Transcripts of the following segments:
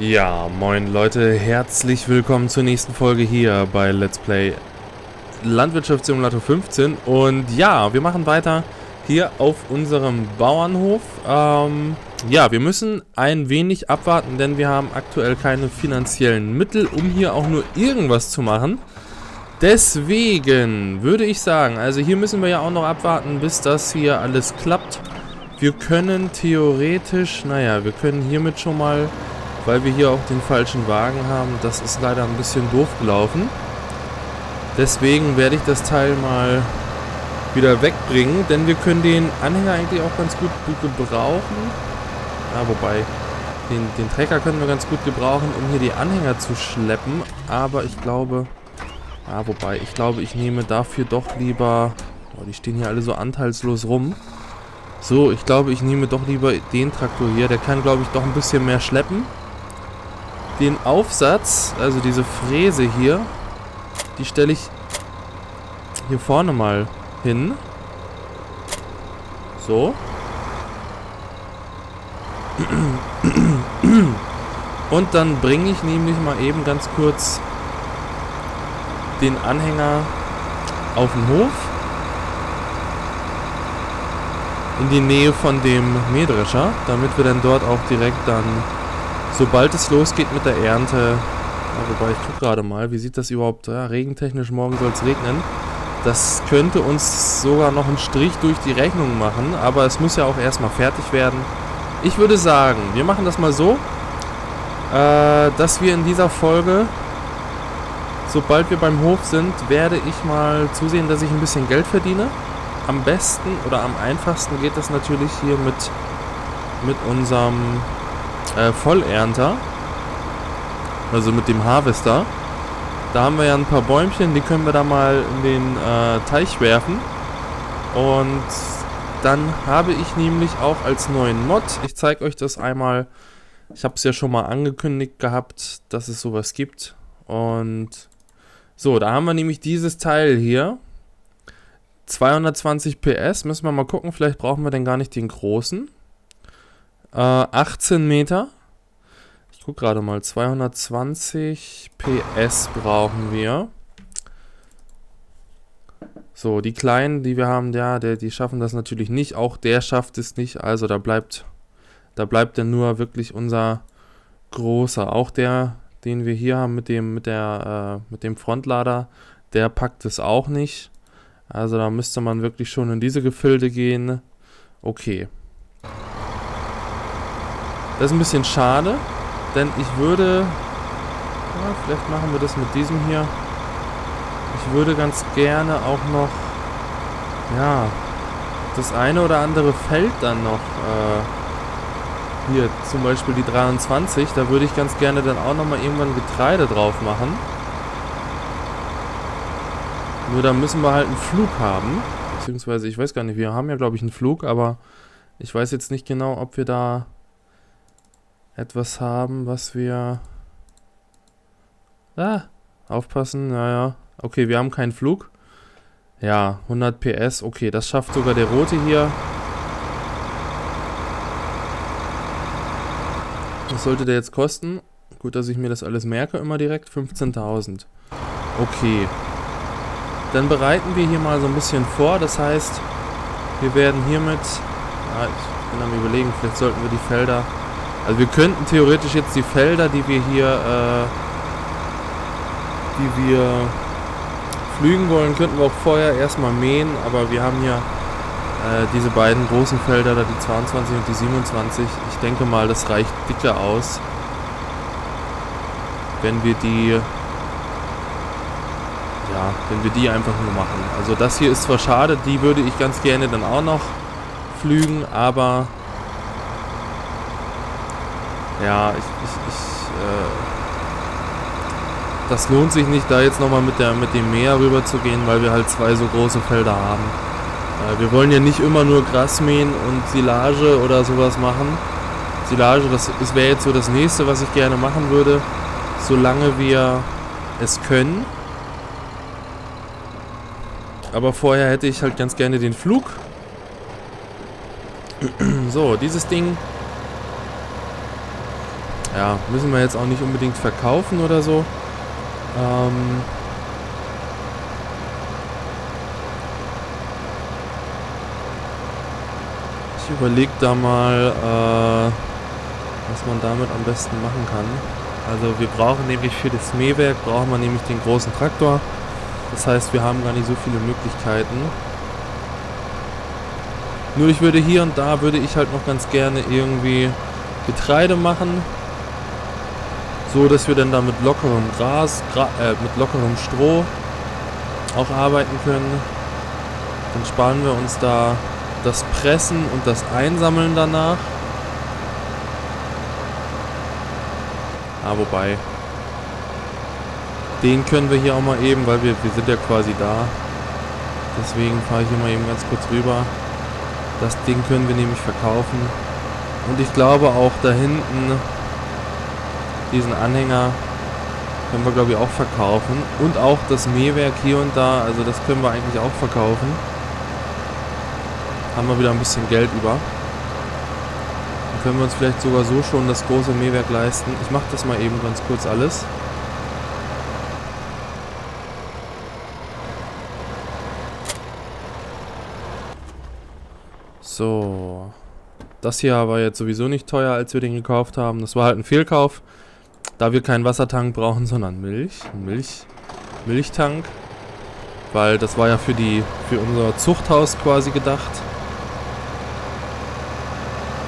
Ja, moin Leute, herzlich willkommen zur nächsten Folge hier bei Let's Play Landwirtschafts-Simulator 15. Und ja, wir machen weiter hier auf unserem Bauernhof. Ja, wir müssen ein wenig abwarten, denn wir haben aktuell keine finanziellen Mittel, um hier auch nur irgendwas zu machen. Deswegen würde ich sagen, also hier müssen wir ja auch noch abwarten, bis das hier alles klappt. Wir können theoretisch, naja, wir können hiermit schon mal, weil wir hier auch den falschen Wagen haben, das ist leider ein bisschen doof gelaufen. Deswegen werde ich das Teil mal wieder wegbringen, denn wir können den Anhänger eigentlich auch ganz gut gebrauchen. Ja, wobei, den Trecker können wir ganz gut gebrauchen, um hier die Anhänger zu schleppen. Aber ich glaube, ja, wobei, ich glaube, ich nehme dafür doch lieber, oh, die stehen hier alle so anteilslos rum. So, ich glaube, ich nehme doch lieber den Traktor hier. Der kann, glaube ich, doch ein bisschen mehr schleppen. Den Aufsatz, also diese Fräse hier, die stelle ich hier vorne mal hin. So. Und dann bringe ich nämlich mal eben ganz kurz den Anhänger auf den Hof. In die Nähe von dem Mähdrescher, damit wir dann dort auch direkt dann, sobald es losgeht mit der Ernte, ja, wobei ich gucke gerade mal, wie sieht das überhaupt, ja, regentechnisch, morgen soll es regnen, das könnte uns sogar noch einen Strich durch die Rechnung machen, aber es muss ja auch erstmal fertig werden. Ich würde sagen, wir machen das mal so, dass wir in dieser Folge, sobald wir beim Hof sind, werde ich mal zusehen, dass ich ein bisschen Geld verdiene. Am besten oder am einfachsten geht das natürlich hier mit unserem Vollernter, also mit dem Harvester. Da haben wir ja ein paar Bäumchen, die können wir da mal in den Teich werfen. Und dann habe ich nämlich auch als neuen Mod, ich zeige euch das einmal, ich habe es ja schon mal angekündigt gehabt, dass es sowas gibt. Und so, da haben wir nämlich dieses Teil hier. 220 PS, müssen wir mal gucken, vielleicht brauchen wir denn gar nicht den großen. 18 Meter. Ich gucke gerade mal, 220 PS brauchen wir. So, die kleinen, die wir haben, ja, die schaffen das natürlich nicht, auch der schafft es nicht, also da bleibt dann nur wirklich unser großer. Auch der, den wir hier haben mit dem Frontlader, der packt es auch nicht. Also da müsste man wirklich schon in diese Gefilde gehen. Okay. Das ist ein bisschen schade, denn ich würde... Ja, vielleicht machen wir das mit diesem hier. Ich würde ganz gerne auch noch... Ja, das eine oder andere Feld dann noch... hier zum Beispiel die 23. Da würde ich ganz gerne dann auch nochmal irgendwann Getreide drauf machen. Nur da müssen wir halt einen Flug haben, beziehungsweise ich weiß gar nicht, wir haben ja glaube ich einen Flug, aber ich weiß jetzt nicht genau, ob wir da etwas haben, was wir... Ah, aufpassen, naja, okay, wir haben keinen Flug. Ja, 100 PS, okay, das schafft sogar der Rote hier. Was sollte der jetzt kosten? Gut, dass ich mir das alles merke immer direkt, 15.000. Okay. Dann bereiten wir hier mal so ein bisschen vor, das heißt, wir werden hiermit, ja, ich bin am Überlegen, vielleicht sollten wir die Felder, also wir könnten theoretisch jetzt die Felder, die wir pflügen wollen, könnten wir auch vorher erstmal mähen, aber wir haben hier diese beiden großen Felder, da die 22 und die 27, ich denke mal, das reicht dicke aus, wenn wir die... Ja, wenn wir die einfach nur machen. Also das hier ist zwar schade, die würde ich ganz gerne dann auch noch pflügen, aber ja, das lohnt sich nicht, da jetzt nochmal mit dem Mäher rüber zu gehen, weil wir halt zwei so große Felder haben. Wir wollen ja nicht immer nur Gras mähen und Silage oder sowas machen. Silage, das wäre jetzt so das nächste, was ich gerne machen würde, solange wir es können. Aber vorher hätte ich halt ganz gerne den Flug. So, dieses Ding Ja, müssen wir jetzt auch nicht unbedingt verkaufen oder so. Ich überlege da mal, was man damit am besten machen kann. Also wir brauchen nämlich für das Mähwerk, brauchen wir nämlich den großen Traktor. Das heißt, wir haben gar nicht so viele Möglichkeiten. Nur ich würde hier und da, würde ich halt noch ganz gerne irgendwie Getreide machen. So, dass wir dann da mit lockerem Gras, mit lockerem Stroh auch arbeiten können. Dann sparen wir uns da das Pressen und das Einsammeln danach. Ah, wobei, den können wir hier auch mal eben, weil wir sind ja quasi da. Deswegen fahre ich hier mal eben ganz kurz rüber. Das Ding können wir nämlich verkaufen. Und ich glaube auch da hinten, diesen Anhänger, können wir glaube ich auch verkaufen. Und auch das Mähwerk hier und da, also das können wir eigentlich auch verkaufen. Haben wir wieder ein bisschen Geld über. Dann können wir uns vielleicht sogar so schon das große Mähwerk leisten. Ich mache das mal eben ganz kurz alles. So, das hier war jetzt sowieso nicht teuer, als wir den gekauft haben. Das war halt ein Fehlkauf, da wir keinen Wassertank brauchen, sondern Milchtank. Weil das war ja für unser Zuchthaus quasi gedacht.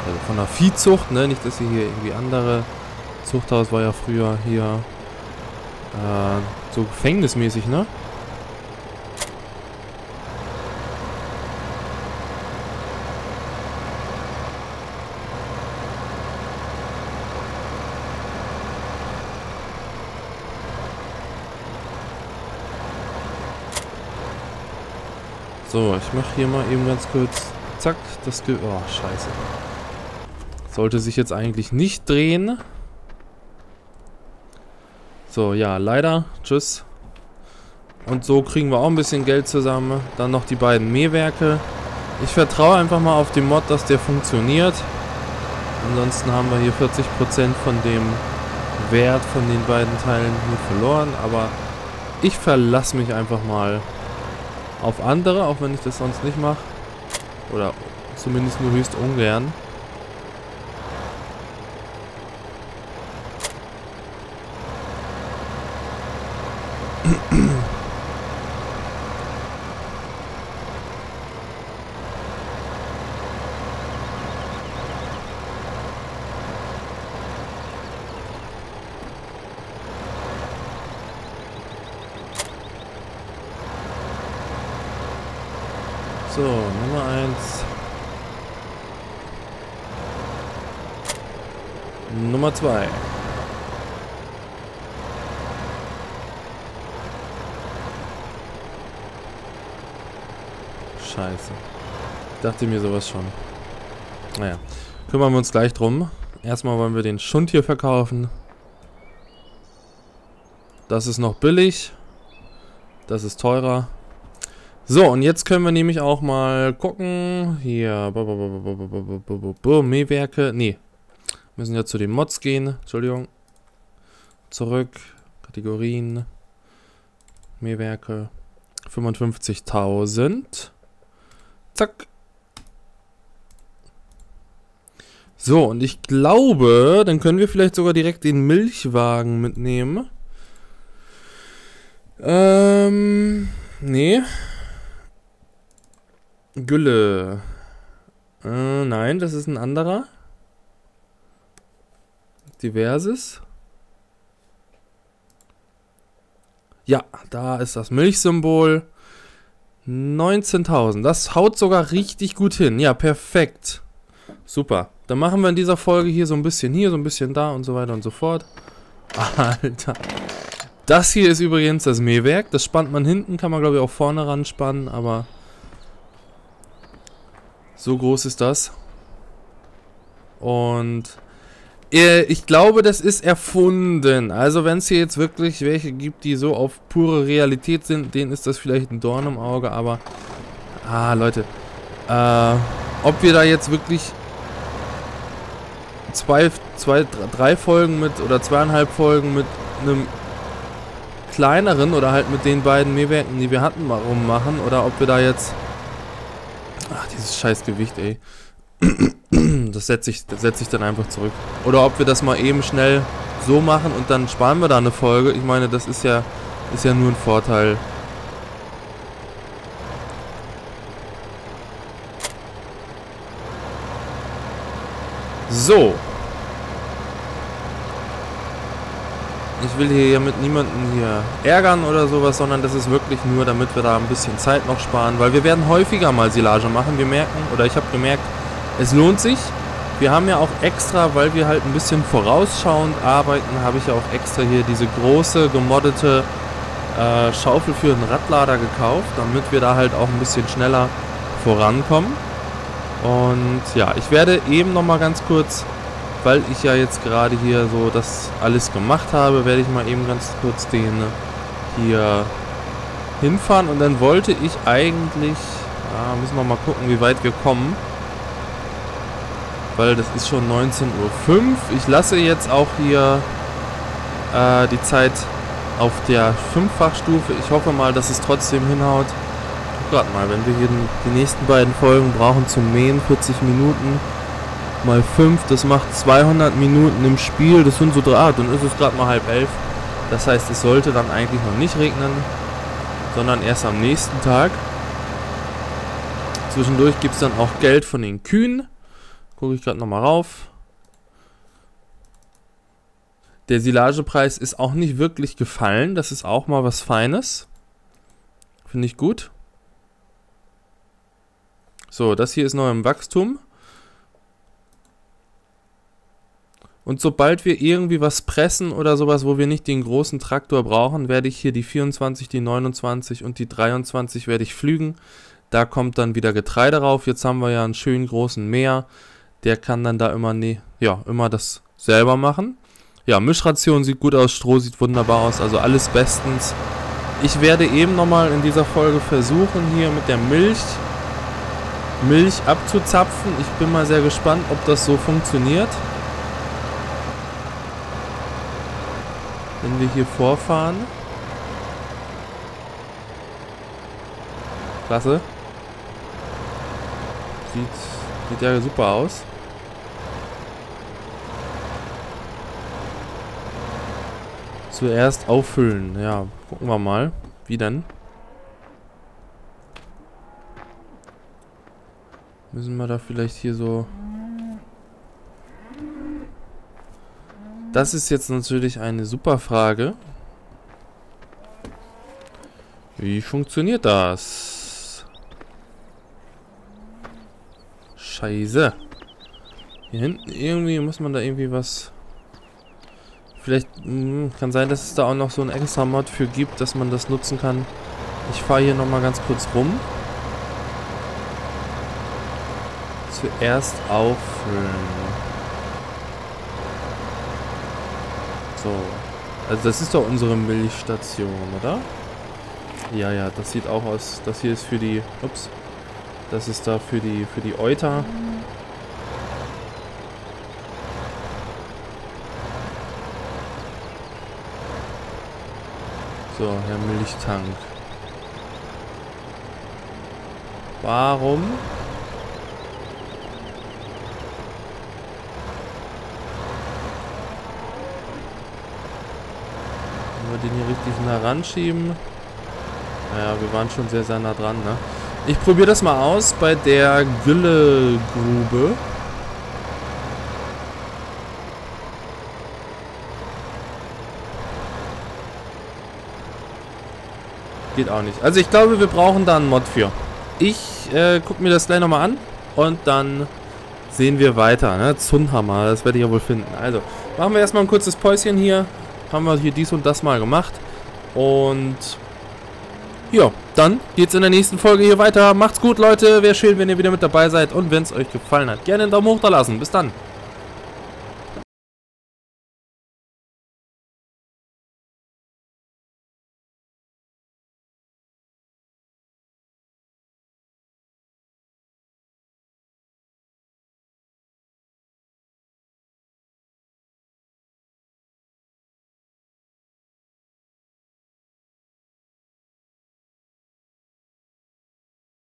Also von der Viehzucht, ne? Nicht, dass sie hier irgendwie andere... Zuchthaus war ja früher hier so gefängnismäßig, ne? So, ich mache hier mal eben ganz kurz, zack, das Ge... Oh, scheiße. Sollte sich jetzt eigentlich nicht drehen. So, ja, leider. Tschüss. Und so kriegen wir auch ein bisschen Geld zusammen. Dann noch die beiden Mähwerke. Ich vertraue einfach mal auf den Mod, dass der funktioniert. Ansonsten haben wir hier 40% von dem Wert von den beiden Teilen hier verloren. Aber ich verlasse mich einfach mal auf andere, auch wenn ich das sonst nicht mache. Oder zumindest nur höchst ungern. So, Nummer 1. Nummer 2. Scheiße. Ich dachte mir sowas schon. Naja, kümmern wir uns gleich drum. Erstmal wollen wir den Schund hier verkaufen. Das ist noch billig. Das ist teurer. So, und jetzt können wir nämlich auch mal gucken. Hier. Mähwerke. Nee. Müssen ja zu den Mods gehen. Entschuldigung. Zurück. Kategorien. Mähwerke. 55.000. Zack. So, und ich glaube, dann können wir vielleicht sogar direkt den Milchwagen mitnehmen. Nee. Gülle. Nein, das ist ein anderer. Diverses. Ja, da ist das Milchsymbol. 19.000. Das haut sogar richtig gut hin. Ja, perfekt. Super. Dann machen wir in dieser Folge hier, so ein bisschen da und so weiter und so fort. Alter. Das hier ist übrigens das Mähwerk. Das spannt man hinten, kann man glaube ich auch vorne ranspannen, aber... So groß ist das. Und ich glaube, das ist erfunden. Also wenn es hier jetzt wirklich welche gibt, die so auf pure Realität sind, denen ist das vielleicht ein Dorn im Auge, aber... Leute. Ob wir da jetzt wirklich drei Folgen mit oder 2,5 Folgen mit einem kleineren oder halt mit den beiden Mähwerken, die wir hatten, mal rummachen, oder ob wir da jetzt... Ach, dieses scheiß Gewicht, ey. Das setze ich dann einfach zurück. Oder ob wir das mal eben schnell so machen und dann sparen wir da eine Folge. Ich meine, das ist ja nur ein Vorteil. So. Ich will hier mit niemanden hier ärgern oder sowas, sondern das ist wirklich nur, damit wir da ein bisschen Zeit noch sparen, weil wir werden häufiger mal Silage machen. Wir merken, oder ich habe gemerkt, es lohnt sich. Wir haben ja auch extra, weil wir halt ein bisschen vorausschauend arbeiten, habe ich ja auch extra hier diese große gemoddete Schaufel für einen Radlader gekauft, damit wir da halt auch ein bisschen schneller vorankommen. Und ja, ich werde eben nochmal ganz kurz, weil ich ja jetzt gerade hier so das alles gemacht habe, werde ich mal eben ganz kurz den hier hinfahren. Und dann wollte ich eigentlich, müssen wir mal gucken, wie weit wir kommen. Weil das ist schon 19:05 Uhr. Ich lasse jetzt auch hier die Zeit auf der 5-fach Stufe. Ich hoffe mal, dass es trotzdem hinhaut. Gerade mal, wenn wir hier die nächsten beiden Folgen brauchen zum Mähen, 40 Minuten mal 5, das macht 200 Minuten im Spiel. Das sind so drei, dann ist es gerade mal 10:30. Das heißt, es sollte dann eigentlich noch nicht regnen, sondern erst am nächsten Tag. Zwischendurch gibt es dann auch Geld von den Kühen. Gucke ich gerade nochmal rauf. Der Silagepreis ist auch nicht wirklich gefallen. Das ist auch mal was Feines. Finde ich gut. So, das hier ist noch im Wachstum. Und sobald wir irgendwie was pressen oder sowas, wo wir nicht den großen Traktor brauchen, werde ich hier die 24, die 29 und die 23 werde ich pflügen. Da kommt dann wieder Getreide rauf. Jetzt haben wir ja einen schönen großen Mäher. Der kann dann da immer, immer das selber machen. Ja, Mischration sieht gut aus, Stroh sieht wunderbar aus, also alles bestens. Ich werde eben nochmal in dieser Folge versuchen, hier mit der Milch abzuzapfen. Ich bin mal sehr gespannt, ob das so funktioniert. Wenn wir hier vorfahren. Klasse. Sieht ja super aus. Zuerst auffüllen. Ja, gucken wir mal. Wie denn? Müssen wir da vielleicht hier so... Das ist jetzt natürlich eine super Frage. Wie funktioniert das? Scheiße. Hier hinten irgendwie muss man da irgendwie was... Vielleicht kann sein, dass es da auch noch so einen extra Mod für gibt, dass man das nutzen kann. Ich fahre hier nochmal ganz kurz rum. Zuerst auffüllen. So. Also das ist doch unsere Milchstation, oder? Ja, ja, das sieht auch aus. Das hier ist für die... Ups. Das ist da für die Euter. So, Herr Milchtank. Warum? Wenn wir den hier richtig nah ranschieben. Naja, wir waren schon sehr, sehr nah dran, ne? Ich probiere das mal aus bei der Güllegrube. Geht auch nicht. Also ich glaube, wir brauchen da einen Mod für. Ich gucke mir das gleich nochmal an und dann sehen wir weiter. Ne? Zunhammer, das werde ich ja wohl finden. Also, machen wir erstmal ein kurzes Päuschen hier. Haben wir hier dies und das mal gemacht. Und ja, dann geht's in der nächsten Folge hier weiter. Macht's gut, Leute. Wäre schön, wenn ihr wieder mit dabei seid. Und wenn es euch gefallen hat, gerne einen Daumen hoch da lassen. Bis dann.